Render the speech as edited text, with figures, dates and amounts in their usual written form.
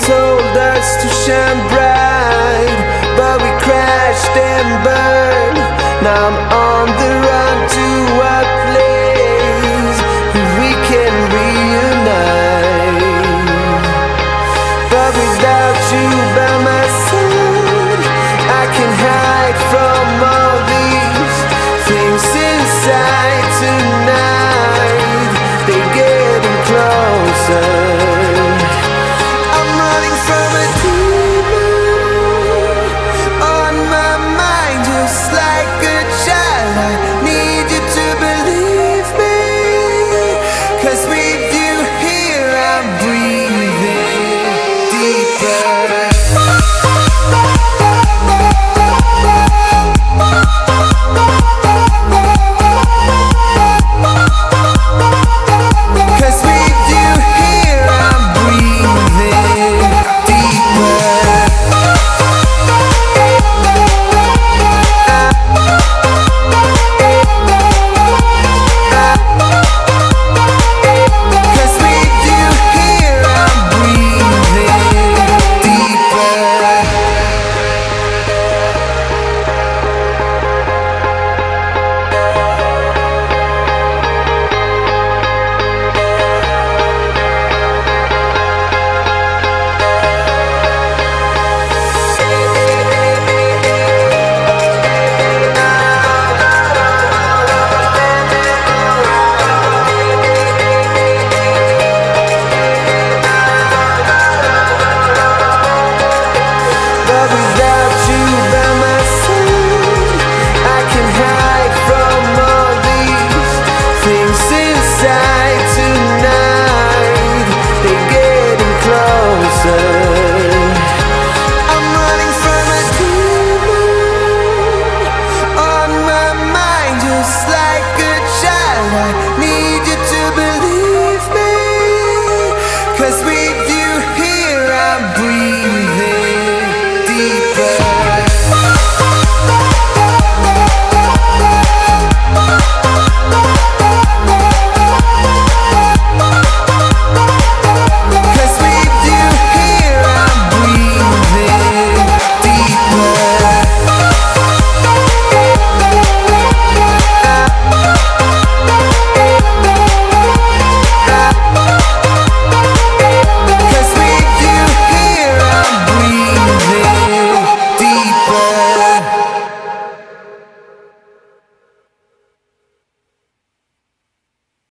told us to shine bright, but we crashed and burned. Now I'm